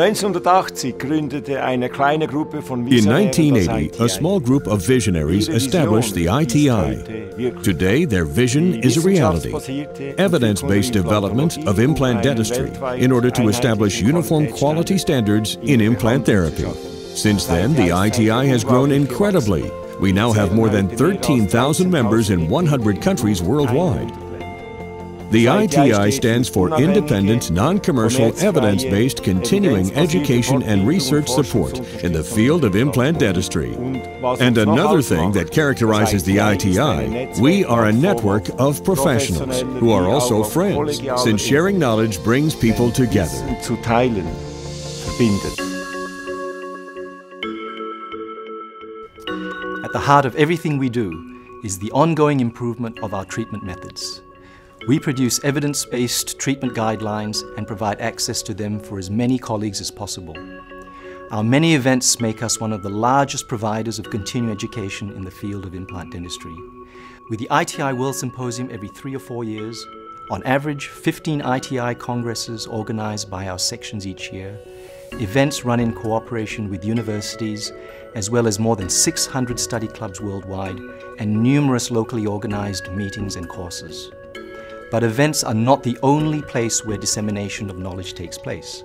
In 1980, a small group of visionaries established the ITI. Today, their vision is a reality. Evidence-based development of implant dentistry in order to establish uniform quality standards in implant therapy. Since then, the ITI has grown incredibly. We now have more than 13,000 members in 100 countries worldwide. The ITI stands for Independent, Non-Commercial, Evidence-Based, Continuing Education and Research Support in the field of implant dentistry. And another thing that characterizes the ITI, we are a network of professionals who are also friends, since sharing knowledge brings people together. At the heart of everything we do is the ongoing improvement of our treatment methods. We produce evidence-based treatment guidelines and provide access to them for as many colleagues as possible. Our many events make us one of the largest providers of continuing education in the field of implant dentistry. With the ITI World Symposium every 3 or 4 years, on average 15 ITI congresses organized by our sections each year, events run in cooperation with universities, as well as more than 600 study clubs worldwide and numerous locally organized meetings and courses. But events are not the only place where dissemination of knowledge takes place.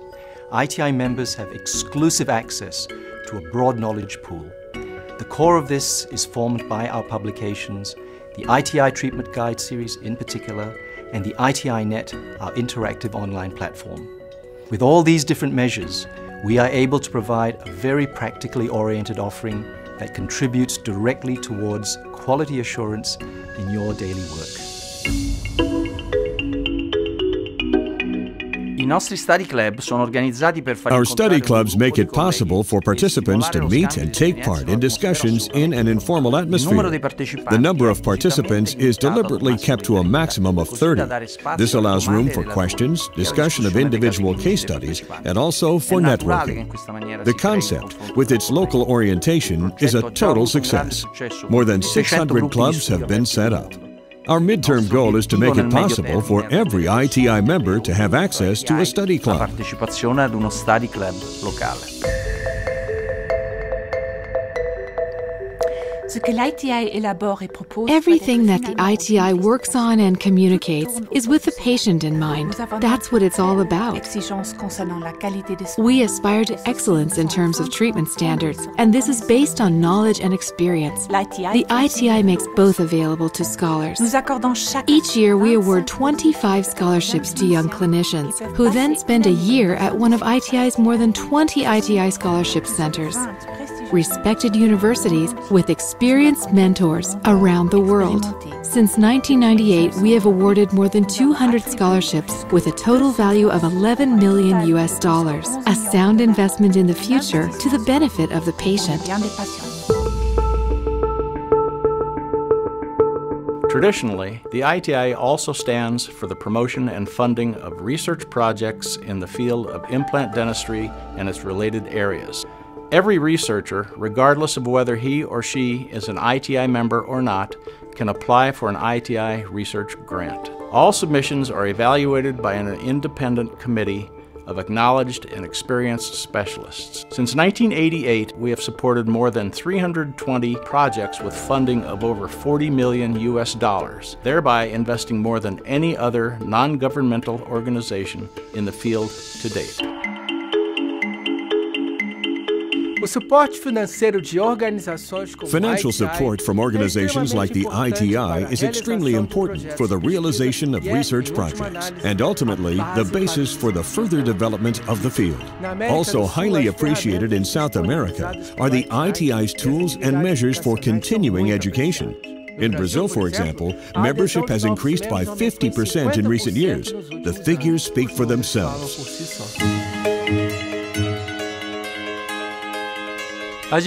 ITI members have exclusive access to a broad knowledge pool. The core of this is formed by our publications, the ITI Treatment Guide series in particular, and the ITI Net, our interactive online platform. With all these different measures, we are able to provide a very practically oriented offering that contributes directly towards quality assurance in your daily work. Our study clubs make it possible for participants to meet and take part in discussions in an informal atmosphere. The number of participants is deliberately kept to a maximum of 30. This allows room for questions, discussion of individual case studies, and also for networking. The concept, with its local orientation, is a total success. More than 600 clubs have been set up. Our midterm goal is to make it possible for every ITI member to have access to a study club. Everything that the ITI works on and communicates is with the patient in mind. That's what it's all about. We aspire to excellence in terms of treatment standards, and this is based on knowledge and experience. The ITI makes both available to scholars. Each year, we award 25 scholarships to young clinicians, who then spend a year at one of ITI's more than 20 ITI scholarship centers. Respected universities with experienced mentors around the world. Since 1998, we have awarded more than 200 scholarships with a total value of $11 million US, a sound investment in the future to the benefit of the patient. Traditionally, the ITI also stands for the promotion and funding of research projects in the field of implant dentistry and its related areas. Every researcher, regardless of whether he or she is an ITI member or not, can apply for an ITI research grant. All submissions are evaluated by an independent committee of acknowledged and experienced specialists. Since 1988, we have supported more than 320 projects with funding of over $40 million US, thereby investing more than any other non-governmental organization in the field to date. Financial support from organizations like the ITI is extremely important for the realization of research projects and ultimately the basis for the further development of the field. Also highly appreciated in South America are the ITI's tools and measures for continuing education. In Brazil, for example, membership has increased by 50% in recent years. The figures speak for themselves. In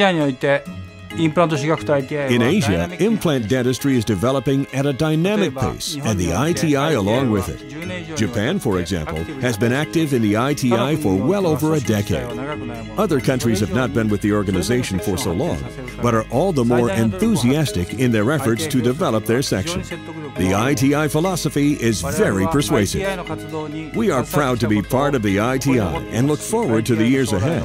In Asia, implant dentistry is developing at a dynamic pace, and the ITI along with it. Japan, for example, has been active in the ITI for well over a decade. Other countries have not been with the organization for so long, but are all the more enthusiastic in their efforts to develop their section. The ITI philosophy is very persuasive. We are proud to be part of the ITI and look forward to the years ahead.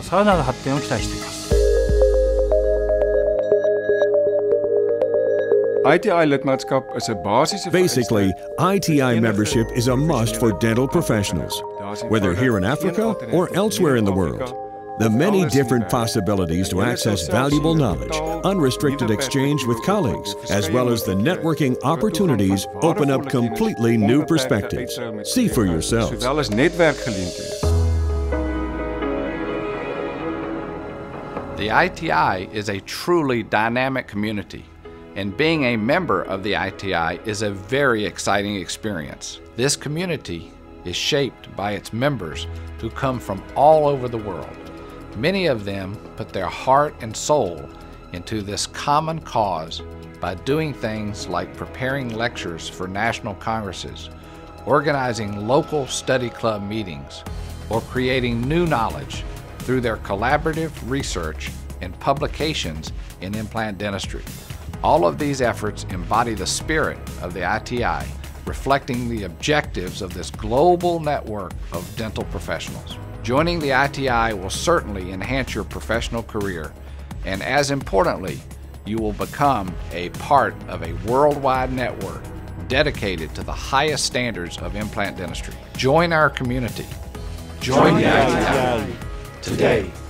Basically, ITI membership is a must for dental professionals, whether here in Africa or elsewhere in the world. The many different possibilities to access valuable knowledge, unrestricted exchange with colleagues, as well as the networking opportunities open up completely new perspectives. See for yourselves. The ITI is a truly dynamic community, and being a member of the ITI is a very exciting experience. This community is shaped by its members who come from all over the world. Many of them put their heart and soul into this common cause by doing things like preparing lectures for national congresses, organizing local study club meetings, or creating new knowledge through their collaborative research and publications in implant dentistry. All of these efforts embody the spirit of the ITI, reflecting the objectives of this global network of dental professionals. Joining the ITI will certainly enhance your professional career, and as importantly, you will become a part of a worldwide network dedicated to the highest standards of implant dentistry. Join our community. Join the ITI today.